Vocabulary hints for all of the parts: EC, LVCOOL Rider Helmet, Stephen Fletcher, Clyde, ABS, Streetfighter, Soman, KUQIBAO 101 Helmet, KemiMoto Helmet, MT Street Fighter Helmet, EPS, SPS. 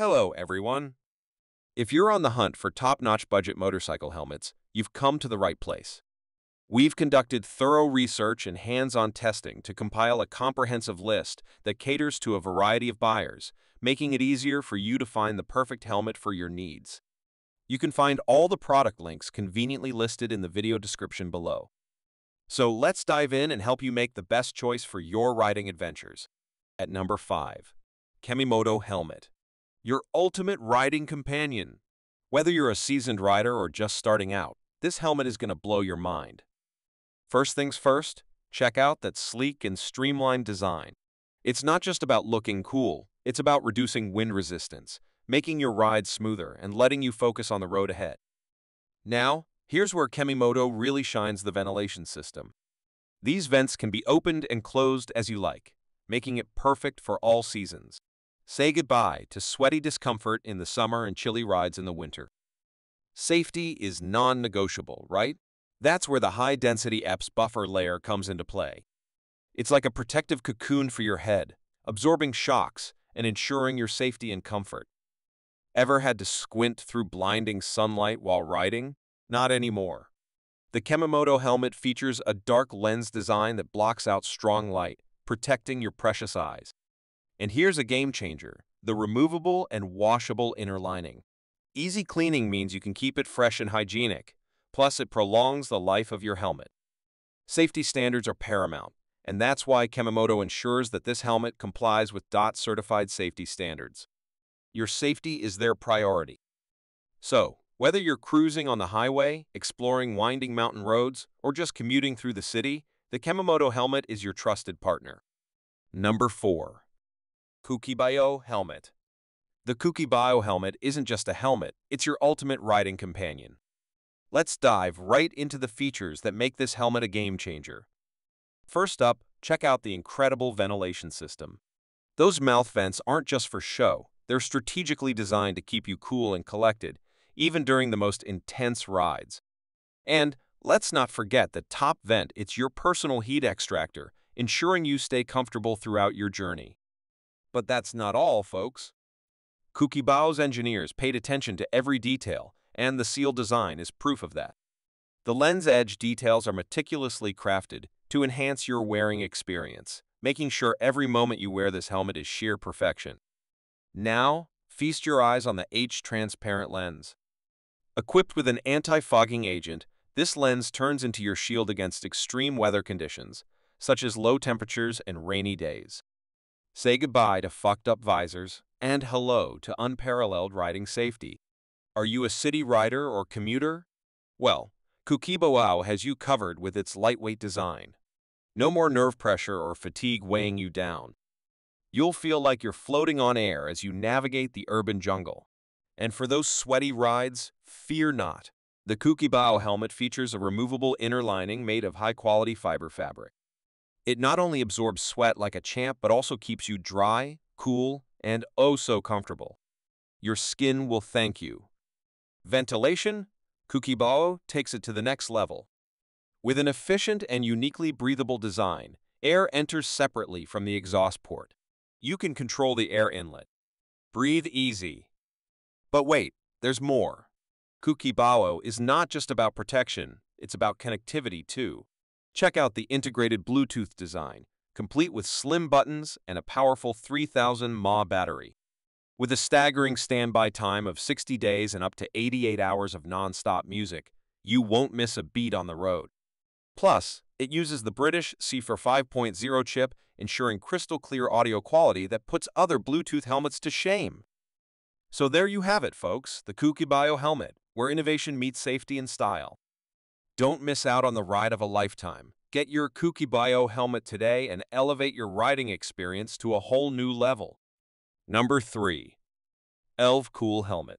Hello, everyone. If you're on the hunt for top-notch budget motorcycle helmets, you've come to the right place. We've conducted thorough research and hands-on testing to compile a comprehensive list that caters to a variety of buyers, making it easier for you to find the perfect helmet for your needs. You can find all the product links conveniently listed in the video description below. So let's dive in and help you make the best choice for your riding adventures. At number 5, KemiMoto Helmet. Your ultimate riding companion. Whether you're a seasoned rider or just starting out, this helmet is going to blow your mind. First things first, check out that sleek and streamlined design. It's not just about looking cool, it's about reducing wind resistance, making your ride smoother, and letting you focus on the road ahead. Now, here's where KemiMoto really shines: the ventilation system. These vents can be opened and closed as you like, making it perfect for all seasons. Say goodbye to sweaty discomfort in the summer and chilly rides in the winter. Safety is non-negotiable, right? That's where the high-density EPS buffer layer comes into play. It's like a protective cocoon for your head, absorbing shocks and ensuring your safety and comfort. Ever had to squint through blinding sunlight while riding? Not anymore. The KemiMoto helmet features a dark lens design that blocks out strong light, protecting your precious eyes. And here's a game changer: the removable and washable inner lining. Easy cleaning means you can keep it fresh and hygienic, plus it prolongs the life of your helmet. Safety standards are paramount, and that's why KemiMoto ensures that this helmet complies with DOT-certified safety standards. Your safety is their priority. So, whether you're cruising on the highway, exploring winding mountain roads, or just commuting through the city, the KemiMoto helmet is your trusted partner. Number 4. KUQIBAO Helmet. The KUQIBAO helmet isn't just a helmet, it's your ultimate riding companion. Let's dive right into the features that make this helmet a game changer. First up, check out the incredible ventilation system. Those mouth vents aren't just for show, they're strategically designed to keep you cool and collected, even during the most intense rides. And let's not forget the top vent, it's your personal heat extractor, ensuring you stay comfortable throughout your journey. But that's not all, folks. KUQIBAO's engineers paid attention to every detail, and the seal design is proof of that. The lens edge details are meticulously crafted to enhance your wearing experience, making sure every moment you wear this helmet is sheer perfection. Now, feast your eyes on the H-transparent lens. Equipped with an anti-fogging agent, this lens turns into your shield against extreme weather conditions, such as low temperatures and rainy days. Say goodbye to fucked-up visors, and hello to unparalleled riding safety. Are you a city rider or commuter? Well, KUQIBAO has you covered with its lightweight design. No more nerve pressure or fatigue weighing you down. You'll feel like you're floating on air as you navigate the urban jungle. And for those sweaty rides, fear not. The KUQIBAO helmet features a removable inner lining made of high-quality fiber fabric. It not only absorbs sweat like a champ, but also keeps you dry, cool, and oh so comfortable. Your skin will thank you. Ventilation? KUQIBAO takes it to the next level. With an efficient and uniquely breathable design, air enters separately from the exhaust port. You can control the air inlet. Breathe easy. But wait, there's more. KUQIBAO is not just about protection, it's about connectivity too. Check out the integrated Bluetooth design, complete with slim buttons and a powerful 3,000 mAh battery. With a staggering standby time of 60 days and up to 88 hours of non-stop music, you won't miss a beat on the road. Plus, it uses the British C4 5.0 chip, ensuring crystal-clear audio quality that puts other Bluetooth helmets to shame. So there you have it, folks, the KUQIBAO helmet, where innovation meets safety and style. Don't miss out on the ride of a lifetime. Get your KUQIBAO helmet today and elevate your riding experience to a whole new level. Number 3. LVCOOL Helmet.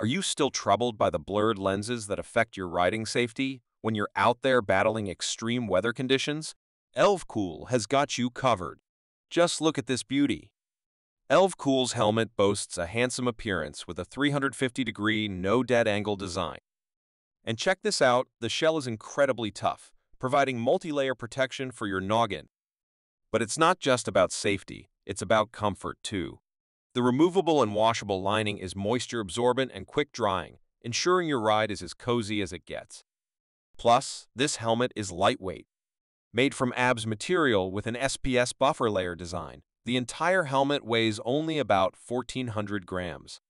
Are you still troubled by the blurred lenses that affect your riding safety when you're out there battling extreme weather conditions? LVCOOL has got you covered. Just look at this beauty. LVCOOL's helmet boasts a handsome appearance with a 350-degree no-dead-angle design. And check this out, the shell is incredibly tough, providing multi-layer protection for your noggin. But it's not just about safety, it's about comfort too. The removable and washable lining is moisture absorbent and quick drying, ensuring your ride is as cozy as it gets. Plus, this helmet is lightweight. Made from ABS material with an SPS buffer layer design, the entire helmet weighs only about 1,400 grams.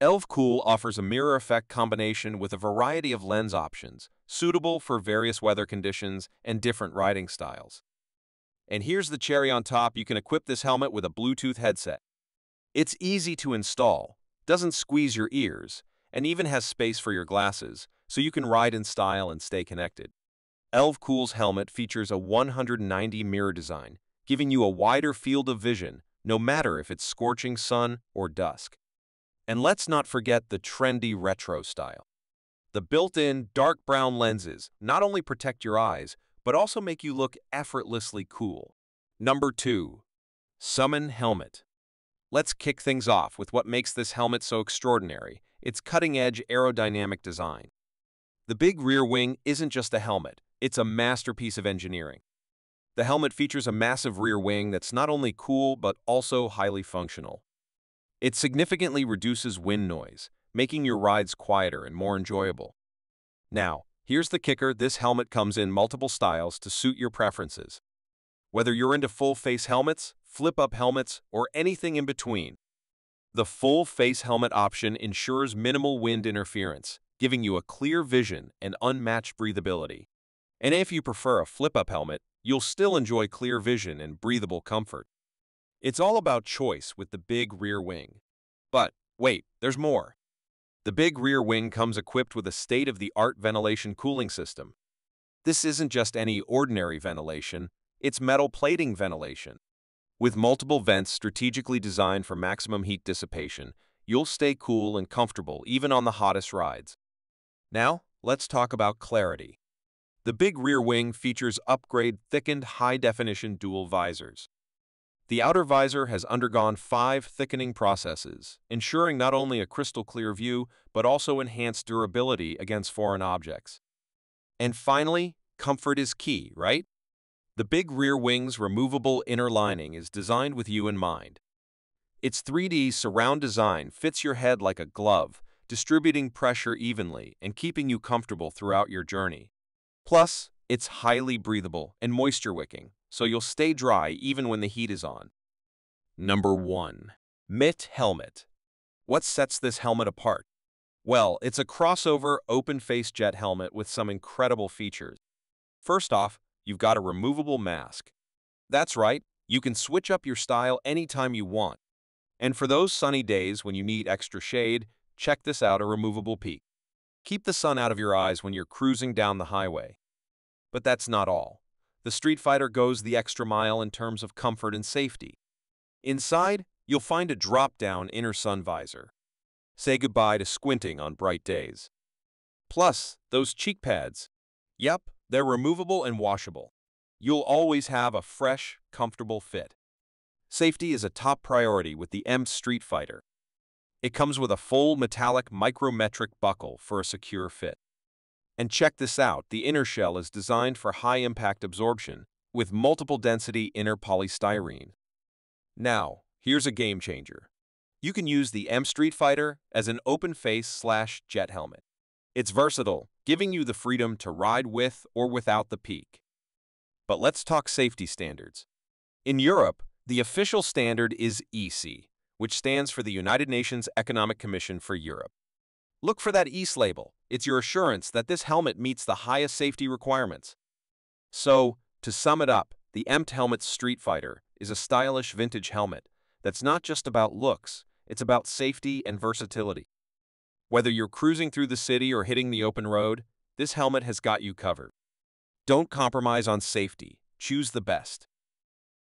LVCOOL offers a mirror effect combination with a variety of lens options, suitable for various weather conditions and different riding styles. And here's the cherry on top, you can equip this helmet with a Bluetooth headset. It's easy to install, doesn't squeeze your ears, and even has space for your glasses, so you can ride in style and stay connected. LVCOOL's helmet features a 190 mirror design, giving you a wider field of vision, no matter if it's scorching sun or dusk. And let's not forget the trendy retro style. The built-in dark brown lenses not only protect your eyes, but also make you look effortlessly cool. Number 2. Soman Helmet. Let's kick things off with what makes this helmet so extraordinary, its cutting-edge aerodynamic design. The big rear wing isn't just a helmet, it's a masterpiece of engineering. The helmet features a massive rear wing that's not only cool but also highly functional. It significantly reduces wind noise, making your rides quieter and more enjoyable. Now, here's the kicker, this helmet comes in multiple styles to suit your preferences. Whether you're into full-face helmets, flip-up helmets, or anything in between, the full-face helmet option ensures minimal wind interference, giving you a clear vision and unmatched breathability. And if you prefer a flip-up helmet, you'll still enjoy clear vision and breathable comfort. It's all about choice with the big rear wing. But wait, there's more. The big rear wing comes equipped with a state-of-the-art ventilation cooling system. This isn't just any ordinary ventilation, it's metal plating ventilation. With multiple vents strategically designed for maximum heat dissipation, you'll stay cool and comfortable even on the hottest rides. Now, let's talk about clarity. The big rear wing features upgrade-thickened high-definition dual visors. The outer visor has undergone 5 thickening processes, ensuring not only a crystal-clear view, but also enhanced durability against foreign objects. And finally, comfort is key, right? The big rear wing's removable inner lining is designed with you in mind. Its 3D surround design fits your head like a glove, distributing pressure evenly and keeping you comfortable throughout your journey. Plus, it's highly breathable and moisture-wicking, so you'll stay dry even when the heat is on. Number 1. MT Helmet. What sets this helmet apart? Well, it's a crossover open-face jet helmet with some incredible features. First off, you've got a removable mask. That's right, you can switch up your style anytime you want. And for those sunny days when you need extra shade, check this out, a removable peak. Keep the sun out of your eyes when you're cruising down the highway. But that's not all. The Street Fighter goes the extra mile in terms of comfort and safety. Inside, you'll find a drop-down inner sun visor. Say goodbye to squinting on bright days. Plus, those cheek pads. Yep, they're removable and washable. You'll always have a fresh, comfortable fit. Safety is a top priority with the MT Street Fighter. It comes with a full metallic micrometric buckle for a secure fit. And check this out, the inner shell is designed for high-impact absorption with multiple density inner polystyrene. Now, here's a game-changer. You can use the MT Street Fighter as an open-face/jet helmet. It's versatile, giving you the freedom to ride with or without the peak. But let's talk safety standards. In Europe, the official standard is EC, which stands for the United Nations Economic Commission for Europe. Look for that EC label. It's your assurance that this helmet meets the highest safety requirements. So, to sum it up, the MT Helmet Street Fighter is a stylish vintage helmet that's not just about looks, it's about safety and versatility. Whether you're cruising through the city or hitting the open road, this helmet has got you covered. Don't compromise on safety. Choose the best.